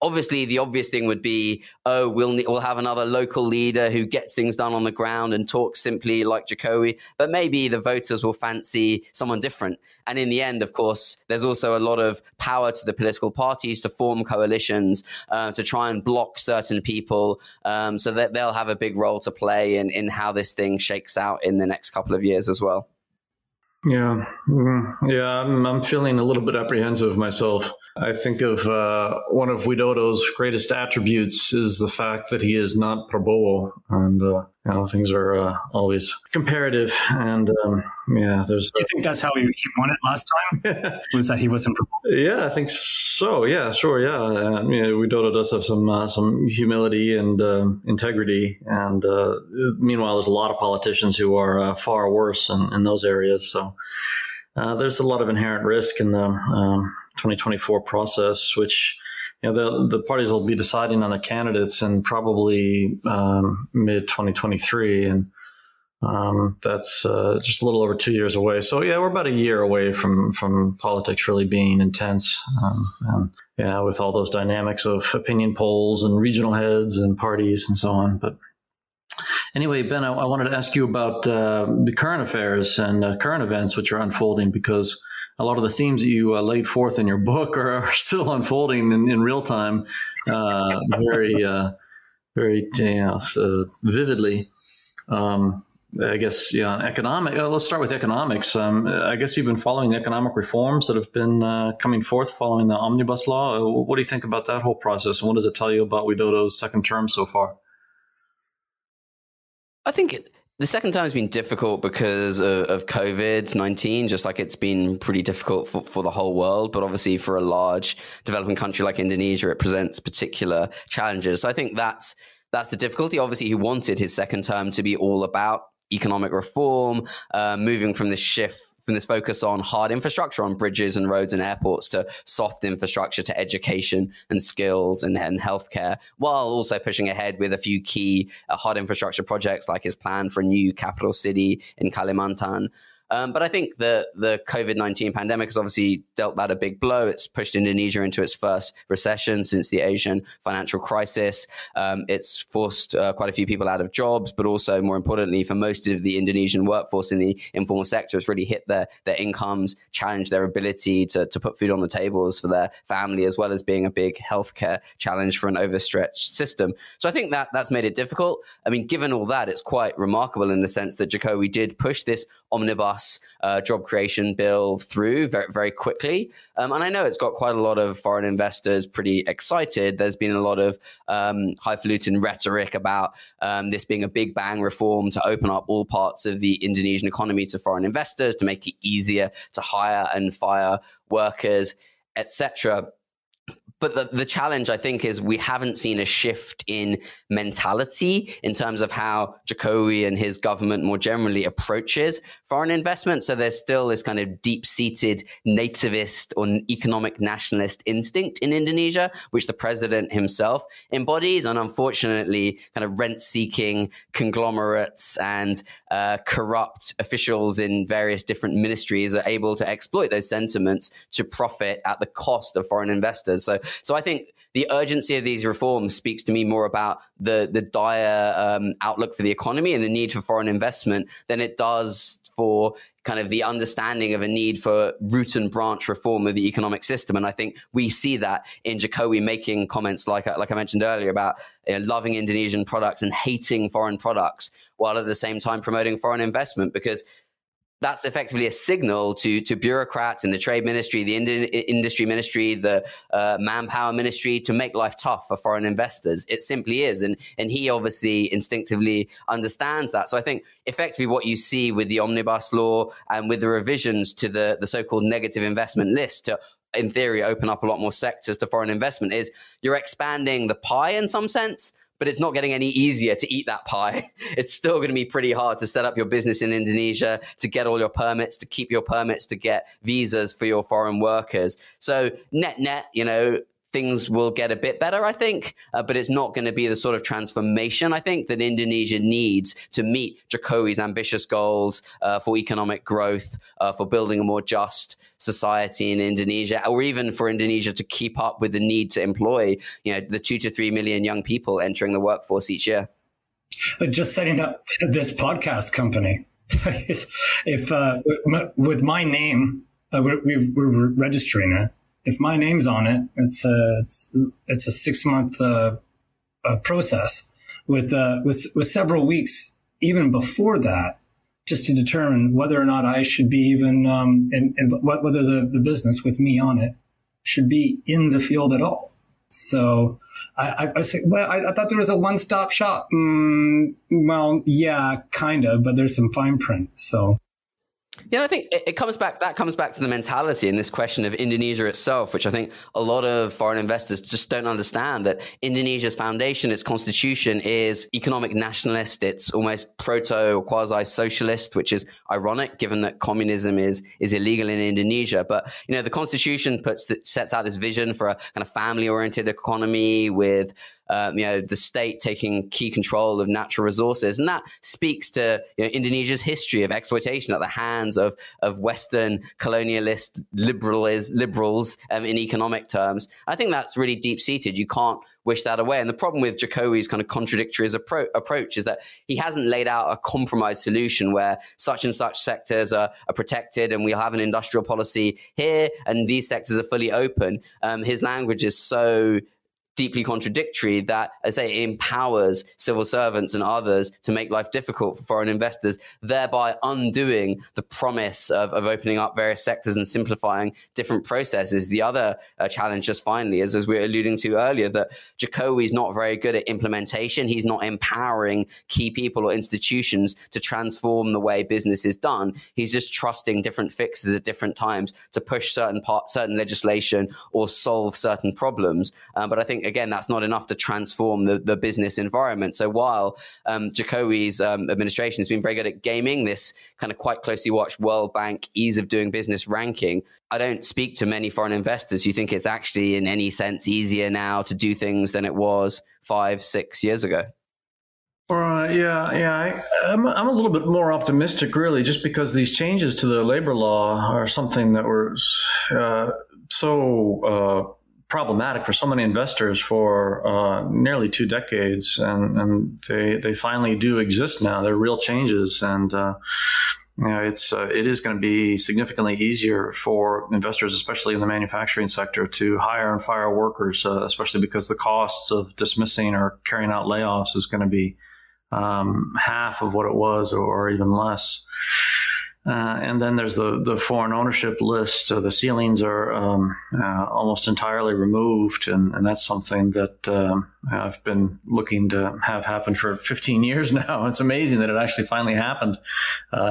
obviously, the obvious thing would be, we'll have another local leader who gets things done on the ground and talks simply like Jokowi, but maybe the voters will fancy someone different. And in the end, of course, there's also a lot of power to the political parties to form coalitions, to try and block certain people, so that they'll have a big role to play in how this thing shakes out in the next couple of years as well. Yeah, I'm feeling a little bit apprehensive myself. I think of one of Widodo's greatest attributes is the fact that he is not Prabowo, and things are always comparative. And there's. You think that's how he won it last time? Was that he wasn't Prabowo? Yeah, I think so. Yeah, sure. Yeah, Widodo does have some humility and integrity, and meanwhile, there's a lot of politicians who are far worse in those areas. So there's a lot of inherent risk in the 2024 process, which the parties will be deciding on the candidates in probably mid-2023. And that's just a little over 2 years away. So, we're about a year away from politics really being intense. With all those dynamics of opinion polls and regional heads and parties and so on. But anyway, Ben, I wanted to ask you about the current affairs and current events which are unfolding, because a lot of the themes that you laid forth in your book are still unfolding in real time, very vividly. Let's start with economics. I guess you've been following the economic reforms that have been coming forth following the Omnibus law. What do you think about that whole process? And what does it tell you about Widodo's second term so far? I think the second time has been difficult because of COVID-19, just like it's been pretty difficult for the whole world. But obviously for a large developing country like Indonesia, it presents particular challenges. So I think that's the difficulty. Obviously, he wanted his second term to be all about economic reform, moving from the shift from this focus on hard infrastructure, on bridges and roads and airports, to soft infrastructure, to education and skills and healthcare, while also pushing ahead with a few key hard infrastructure projects like his plan for a new capital city in Kalimantan. But I think the COVID-19 pandemic has obviously dealt that a big blow. It's pushed Indonesia into its first recession since the Asian financial crisis. It's forced quite a few people out of jobs, but also, more importantly, for most of the Indonesian workforce in the informal sector, it's really hit their incomes, challenged their ability to put food on the tables for their family, as well as being a big healthcare challenge for an overstretched system. So I think that's made it difficult. I mean, given all that, it's quite remarkable in the sense that Jokowi did push this Omnibus job creation bill through very, very quickly. And I know it's got quite a lot of foreign investors pretty excited. There's been a lot of highfalutin rhetoric about this being a big bang reform to open up all parts of the Indonesian economy to foreign investors, to make it easier to hire and fire workers, etc. But the challenge, I think, is we haven't seen a shift in mentality in terms of how Jokowi and his government more generally approaches foreign investment. So there's still this kind of deep-seated nativist or economic nationalist instinct in Indonesia, which the president himself embodies, and unfortunately kind of rent-seeking conglomerates and corrupt officials in various different ministries are able to exploit those sentiments to profit at the cost of foreign investors. So I think the urgency of these reforms speaks to me more about the dire outlook for the economy and the need for foreign investment than it does for kind of the understanding of a need for root and branch reform of the economic system. And I think we see that in Jokowi making comments like I mentioned earlier about loving Indonesian products and hating foreign products, while at the same time promoting foreign investment, because that's effectively a signal to bureaucrats in the trade ministry, the industry ministry, the manpower ministry to make life tough for foreign investors. It simply is. And he obviously instinctively understands that. So I think effectively what you see with the Omnibus law and with the revisions to the so-called negative investment list to, in theory, open up a lot more sectors to foreign investment is you're expanding the pie in some sense, but it's not getting any easier to eat that pie. It's still going to be pretty hard to set up your business in Indonesia, to get all your permits, to keep your permits, to get visas for your foreign workers. So net, you know, things will get a bit better, I think, but it's not going to be the sort of transformation, I think, that Indonesia needs to meet Jokowi's ambitious goals for economic growth, for building a more just society in Indonesia, or even for Indonesia to keep up with the need to employ, you know, the 2 to 3 million young people entering the workforce each year. Just setting up this podcast company, if with my name, we're registering it. If my name's on it, it's a 6-month process with several weeks even before that, just to determine whether or not I should be even whether the business with me on it should be in the field at all. So I think, well, I thought there was a one-stop shop. Well, yeah, kind of, but there's some fine print. So. Yeah, I think it comes back to the mentality and this question of Indonesia itself, which I think a lot of foreign investors just don't understand, that Indonesia's foundation, its constitution, is economic nationalist. It's almost proto or quasi-socialist, which is ironic given that communism is illegal in Indonesia. But, you know, the constitution sets out this vision for a kind of family-oriented economy with you know, the state taking key control of natural resources. And that speaks to, you know, Indonesia's history of exploitation at the hands of Western colonialist liberals in economic terms. I think that's really deep-seated. You can't wish that away. And the problem with Jokowi's kind of contradictory approach is that he hasn't laid out a compromise solution where such and such sectors are protected and we'll have an industrial policy here and these sectors are fully open. His language is so deeply contradictory that, as I say, it empowers civil servants and others to make life difficult for foreign investors, thereby undoing the promise of opening up various sectors and simplifying different processes. The other challenge, just finally, is, as we were alluding to earlier, that Jokowi's not very good at implementation. He's not empowering key people or institutions to transform the way business is done. He's just trusting different fixes at different times to push certain legislation or solve certain problems. But I think, again, that's not enough to transform the business environment. So while Jokowi's administration has been very good at gaming this kind of quite closely watched World Bank ease of doing business ranking, I don't speak to many foreign investors who think it's actually in any sense easier now to do things than it was 5-6 years ago. All right. Yeah. I'm a little bit more optimistic, really, just because these changes to the labor law are something that were so problematic for so many investors for nearly 2 decades, and they finally do exist now. They're real changes, and you know, it is going to be significantly easier for investors, especially in the manufacturing sector, to hire and fire workers, especially because the costs of dismissing or carrying out layoffs is going to be half of what it was, or even less. And then there's the foreign ownership list. The ceilings are almost entirely removed, and that's something that I've been looking to have happen for 15 years now. It's amazing that it actually finally happened.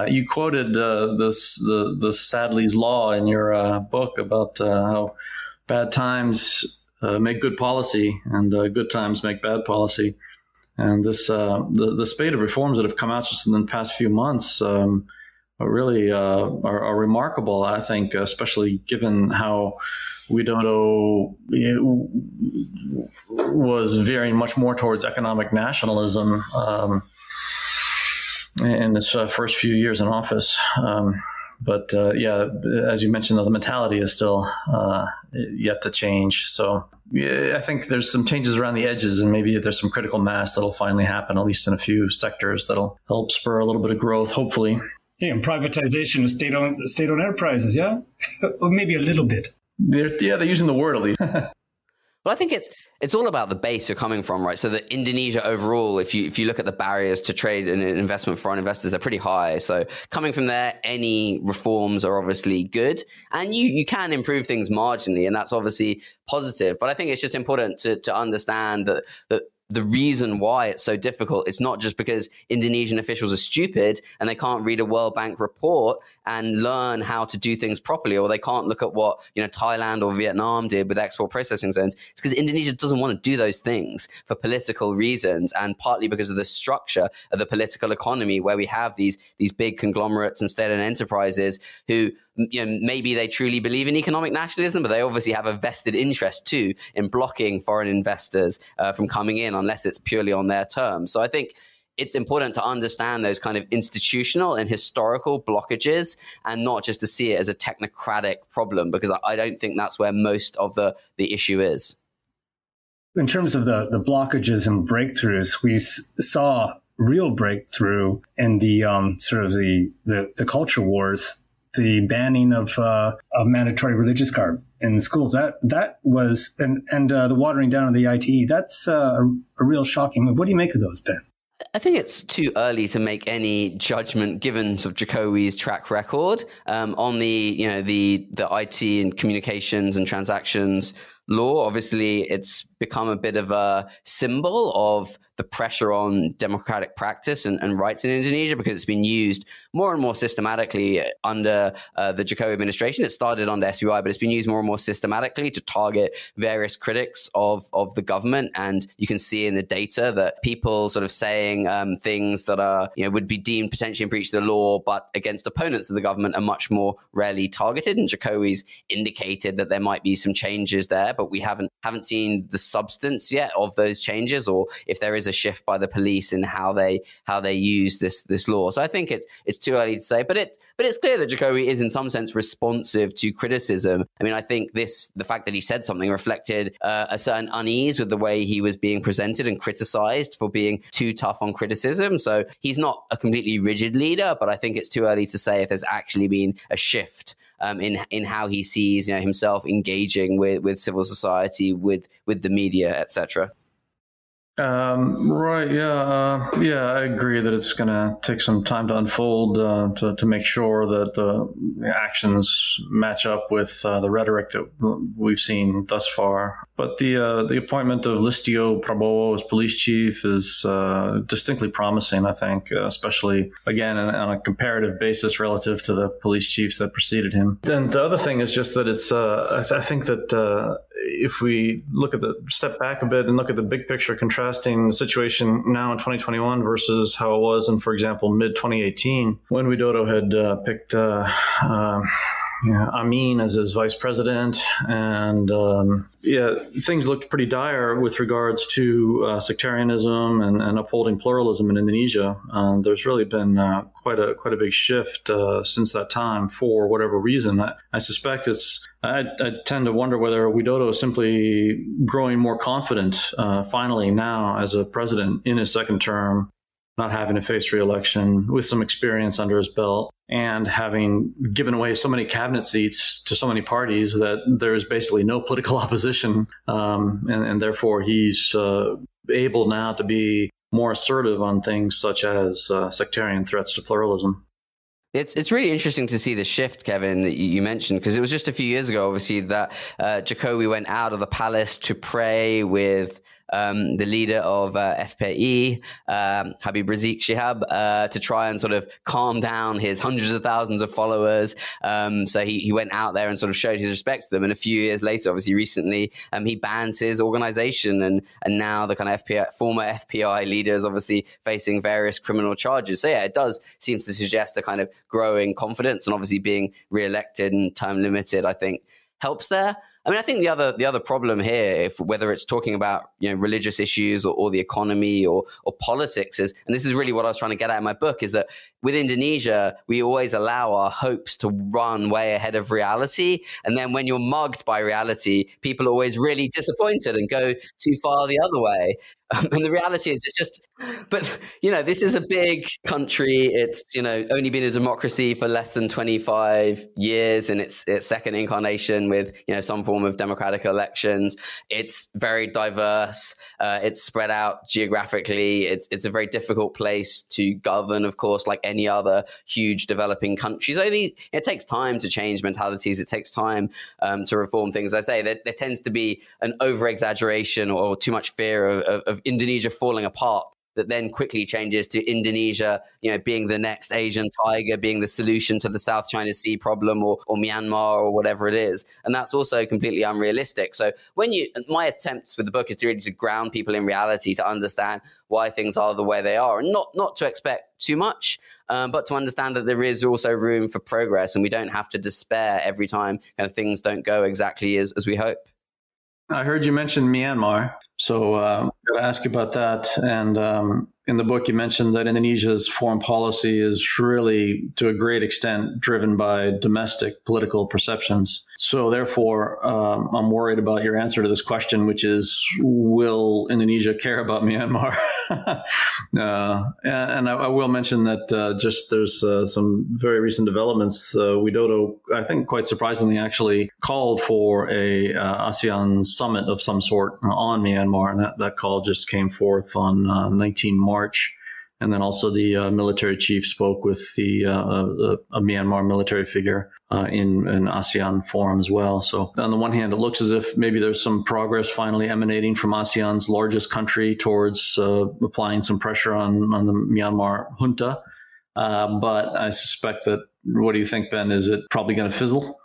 You quoted the Sadley's Law in your book about how bad times make good policy and good times make bad policy. And this the spate of reforms that have come out just in the past few months really are remarkable, I think, especially given how Widodo was veering much more towards economic nationalism in his first few years in office. But as you mentioned, the mentality is still yet to change. So I think there's some changes around the edges, and maybe there's some critical mass that'll finally happen, at least in a few sectors, that'll help spur a little bit of growth, hopefully. Yeah, and privatization of state-owned enterprises, yeah? Or maybe a little bit. They're using the word, at least. Well, I think it's all about the base you're coming from, right? So that Indonesia overall, if you look at the barriers to trade and investment for foreign investors, they're pretty high. So coming from there, any reforms are obviously good, and you can improve things marginally, and that's obviously positive. But I think it's just important to understand that the reason why it's so difficult, it's not just because Indonesian officials are stupid and they can't read a World Bank report and learn how to do things properly, or they can't look at what Thailand or Vietnam did with export processing zones. It's because Indonesia doesn't want to do those things for political reasons, and partly because of the structure of the political economy, where we have these big conglomerates and state-owned enterprises who maybe they truly believe in economic nationalism, but they obviously have a vested interest too in blocking foreign investors from coming in unless it's purely on their terms. So I think it's important to understand those kind of institutional and historical blockages, and not just to see it as a technocratic problem, because I don't think that's where most of the issue is. In terms of the blockages and breakthroughs, we saw real breakthrough in the sort of the culture wars. The banning of a mandatory religious card in schools, that was, and the watering down of the ITE, that's a real shocking move. What do you make of those, Ben? I think it's too early to make any judgment given sort of Jokowi's track record on the IT and communications and transactions law. Obviously, it's become a bit of a symbol of the pressure on democratic practice and rights in Indonesia, because it's been used more and more systematically under the Jokowi administration. It started under SBY, but it's been used more and more systematically to target various critics of the government. And you can see in the data that people sort of saying things that are would be deemed potentially in breach of the law, but against opponents of the government, are much more rarely targeted. And Jokowi's indicated that there might be some changes there, but we haven't seen the substance yet of those changes, or if there is a shift by the police in how they use this law. So I think it's too early to say, but it's clear that Jokowi is in some sense responsive to criticism. I mean, I think the fact that he said something reflected a certain unease with the way he was being presented and criticized for being too tough on criticism. So he's not a completely rigid leader, but I think it's too early to say if there's actually been a shift in how he sees himself engaging with civil society, with the media, etc. Right. Yeah. Yeah. I agree that it's going to take some time to unfold to make sure that the actions match up with the rhetoric that we've seen thus far. But the appointment of Listio Prabowo as police chief is distinctly promising, I think, especially, again, on a comparative basis relative to the police chiefs that preceded him. Then the other thing is just that it's I think that if we look at step back a bit and look at the big picture, contrasting the situation now in 2021 versus how it was in, for example, mid-2018, when Widodo had picked Amin as his vice president, and things looked pretty dire with regards to sectarianism and upholding pluralism in Indonesia. There's really been quite a big shift since that time, for whatever reason. I suspect it's. I tend to wonder whether Widodo is simply growing more confident finally now as a president in his second term, not having to face re-election, with some experience under his belt, and having given away so many cabinet seats to so many parties that there is basically no political opposition. And therefore, he's able now to be more assertive on things such as sectarian threats to pluralism. It's really interesting to see the shift, Kevin, that you mentioned, because it was just a few years ago, obviously, that Jokowi went out of the palace to pray with the leader of FPI, Habib Rizik Shihab, to try and sort of calm down his hundreds of thousands of followers. So he went out there and sort of showed his respect to them. And a few years later, obviously recently, he bans his organization. And now the kind of former FPI leader is obviously facing various criminal charges. So yeah, it does seem to suggest a kind of growing confidence, and obviously being re-elected and time limited, I think, helps there. I mean, I think the other problem here, if whether it's talking about religious issues or the economy or politics, is, and this is really what I was trying to get at in my book, is that with Indonesia, we always allow our hopes to run way ahead of reality, and then when you're mugged by reality, people are always really disappointed and go too far the other way. And the reality is it's just, but, you know, this is a big country. It's, you know, only been a democracy for less than 25 years in its second incarnation with, you know, some form of democratic elections. It's very diverse. It's spread out geographically. It's a very difficult place to govern, of course, like any other huge developing country. So it takes time to change mentalities. It takes time to reform things. As I say, there tends to be an over-exaggeration or too much fear of Indonesia falling apart that then quickly changes to Indonesia, you know, being the next Asian tiger, being the solution to the South China Sea problem or Myanmar or whatever it is. And that's also completely unrealistic. So my attempts with the book is to really to ground people in reality, to understand why things are the way they are and not to expect too much, but to understand that there is also room for progress and we don't have to despair every time kind of things don't go exactly as we hope. I heard you mention Myanmar, so I'm going to ask you about that. And in the book, you mentioned that Indonesia's foreign policy is really, to a great extent, driven by domestic political perceptions. So therefore, I'm worried about your answer to this question, which is, will Indonesia care about Myanmar? And I will mention that there's some very recent developments. Widodo, I think quite surprisingly, actually called for a ASEAN summit of some sort on Myanmar. And that call just came forth on 19 March. And then also the military chief spoke with the a Myanmar military figure in an ASEAN forum as well. So on the one hand, it looks as if maybe there's some progress finally emanating from ASEAN's largest country towards applying some pressure on the Myanmar junta. But I suspect that, what do you think, Ben? Is it probably going to fizzle?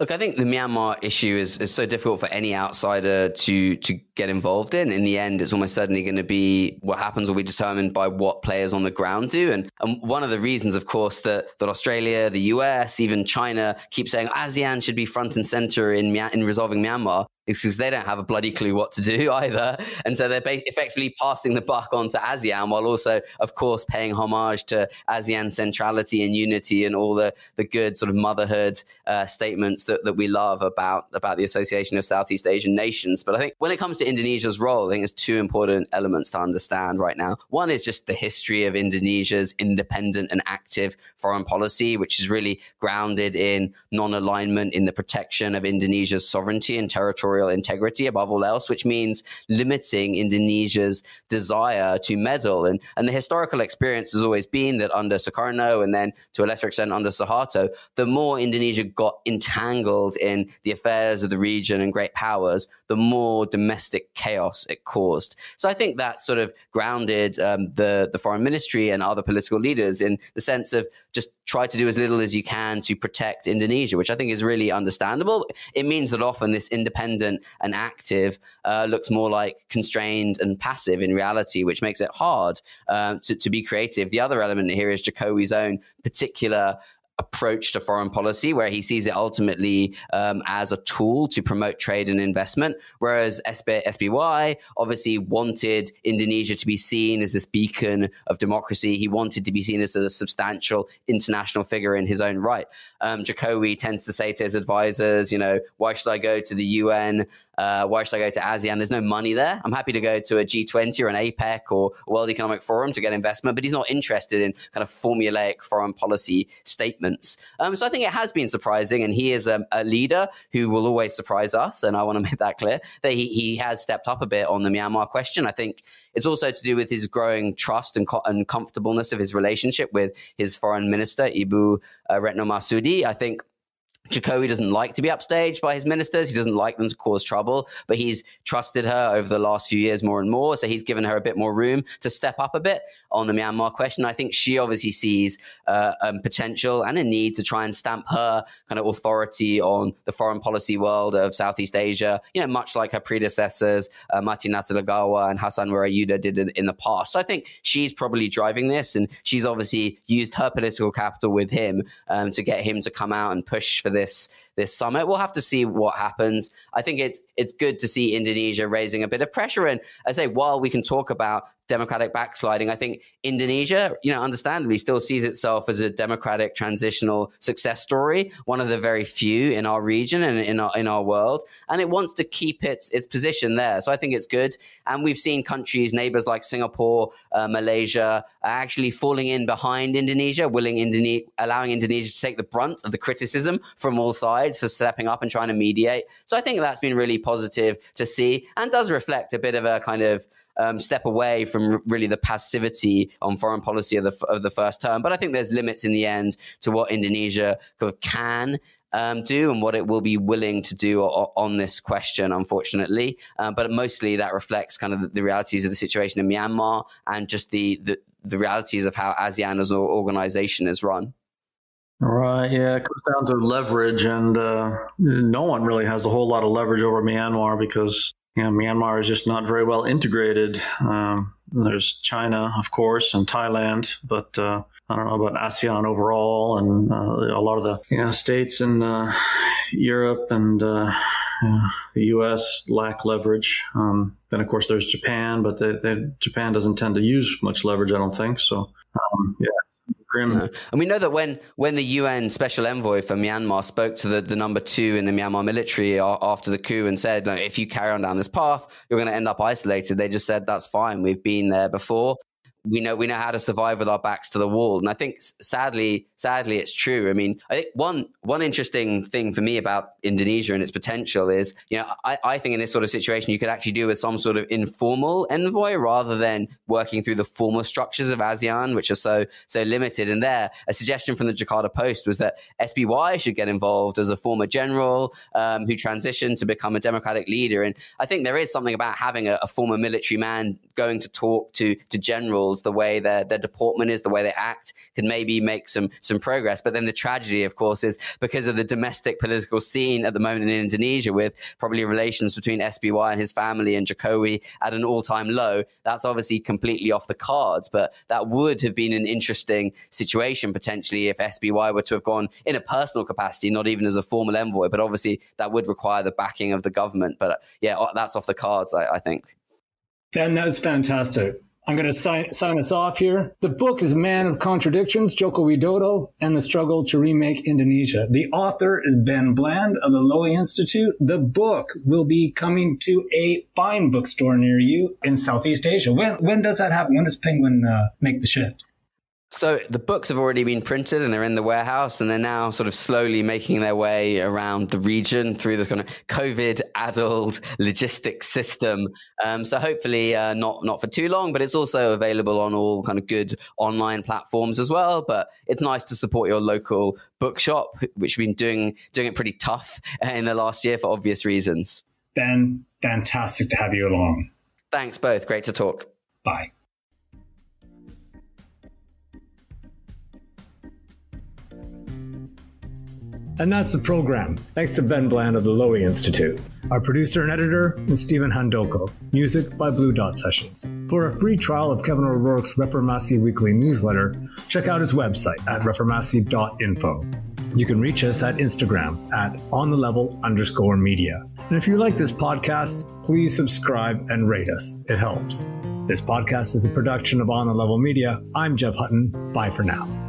Look, I think the Myanmar issue is so difficult for any outsider to get involved in. In the end, it's almost certainly going to be what happens will be determined by what players on the ground do. And one of the reasons, of course, that Australia, the US, even China keep saying ASEAN should be front and center in resolving Myanmar is because they don't have a bloody clue what to do either. And so they're effectively passing the buck on to ASEAN while also, of course, paying homage to ASEAN centrality and unity and all the good sort of motherhood statements that we love about the Association of Southeast Asian Nations. But I think when it comes to Indonesia's role, I think there's two important elements to understand right now. One is just the history of Indonesia's independent and active foreign policy, which is really grounded in non-alignment, in the protection of Indonesia's sovereignty and territorial integrity above all else, which means limiting Indonesia's desire to meddle. And the historical experience has always been that under Sukarno and then to a lesser extent under Suharto, the more Indonesia got entangled in the affairs of the region and great powers, the more domestic chaos it caused. So I think that sort of grounded the foreign ministry and other political leaders in the sense of just try to do as little as you can to protect Indonesia, which I think is really understandable. It means that often this independent and active looks more like constrained and passive in reality, which makes it hard to be creative. The other element here is Jokowi's own particular approach to foreign policy, where he sees it ultimately as a tool to promote trade and investment, whereas SBY obviously wanted Indonesia to be seen as this beacon of democracy. He wanted to be seen as a substantial international figure in his own right. Jokowi tends to say to his advisors, you know, why should I go to the UN? Why should I go to ASEAN? There's no money there. I'm happy to go to a G20 or an APEC or World Economic Forum to get investment, but he's not interested in kind of formulaic foreign policy statements. So I think it has been surprising, and he is a leader who will always surprise us, and I want to make that clear, that he has stepped up a bit on the Myanmar question. I think it's also to do with his growing trust and comfortableness of his relationship with his foreign minister, Ibu Retno Marsudi. I think Jokowi doesn't like to be upstaged by his ministers. He doesn't like them to cause trouble, but he's trusted her over the last few years more and more. So he's given her a bit more room to step up a bit on the Myanmar question. I think she obviously sees potential and a need to try and stamp her kind of authority on the foreign policy world of Southeast Asia, you know, much like her predecessors, Marty Natalegawa and Hassan Wirayuda did in the past. So I think she's probably driving this, and she's obviously used her political capital with him to get him to come out and push for this summit. We'll have to see what happens. I think it's good to see Indonesia raising a bit of pressure. And I say, while we can talk about democratic backsliding. I think Indonesia, understandably, still sees itself as a democratic transitional success story, one of the very few in our region and in our world, and it wants to keep its position there. So I think it's good, and we've seen countries, neighbors like Singapore, Malaysia, actually falling in behind Indonesia, allowing Indonesia to take the brunt of the criticism from all sides for stepping up and trying to mediate. So I think that's been really positive to see, and does reflect a bit of a kind of step away from really the passivity on foreign policy of the first term. But I think there's limits in the end to what Indonesia can do and what it will be willing to do on this question, unfortunately. But mostly that reflects kind of the realities of the situation in Myanmar and just the realities of how ASEAN as an organization is run. Right. Yeah. It comes down to leverage, and no one really has a whole lot of leverage over Myanmar because Myanmar is just not very well integrated. There's China, of course, and Thailand, but I don't know about ASEAN overall, and a lot of the states in Europe and the U.S. lack leverage. Then, of course, there's Japan, but Japan doesn't tend to use much leverage, I don't think. So, it's grim. No. And we know that when the UN special envoy for Myanmar spoke to the number two in the Myanmar military after the coup and said, if you carry on down this path, you're going to end up isolated. They just said, that's fine. We've been there before. We know how to survive with our backs to the wall. And I think sadly, it's true. I mean, I think one interesting thing for me about Indonesia and its potential is, I think in this sort of situation, you could actually do with some sort of informal envoy rather than working through the formal structures of ASEAN, which are so limited. And there, a suggestion from the Jakarta Post was that SBY should get involved as a former general who transitioned to become a democratic leader. And I think there is something about having a former military man going to talk to generals, the way their deportment is, the way they act, could maybe make some progress. But then the tragedy, of course, is because of the domestic political scene at the moment in Indonesia, with probably relations between SBY and his family and Jokowi at an all-time low. That's obviously completely off the cards, but that would have been an interesting situation potentially if SBY were to have gone in a personal capacity, not even as a formal envoy. But obviously that would require the backing of the government. But yeah, that's off the cards, I think. Ben, that was fantastic. I'm going to sign us off here. The book is Man of Contradictions, Joko Widodo and the Struggle to Remake Indonesia. The author is Ben Bland of the Lowy Institute. The book will be coming to a fine bookstore near you in Southeast Asia. When does that happen? When does Penguin make the shift? So the books have already been printed and they're in the warehouse, and they're now sort of slowly making their way around the region through this kind of COVID-addled logistics system. So hopefully not for too long, but it's also available on all kind of good online platforms as well. But it's nice to support your local bookshop, which we've been doing it pretty tough in the last year for obvious reasons. Ben, fantastic to have you along. Thanks both. Great to talk. Bye. And that's the program. Thanks to Ben Bland of the Lowy Institute. Our producer and editor is Stephen Handoko. Music by Blue Dot Sessions. For a free trial of Kevin O'Rourke's Reformasi weekly newsletter, check out his website at reformasi.info. You can reach us at Instagram at onthelevel_media. And if you like this podcast, please subscribe and rate us. It helps. This podcast is a production of On the Level Media. I'm Jeff Hutton. Bye for now.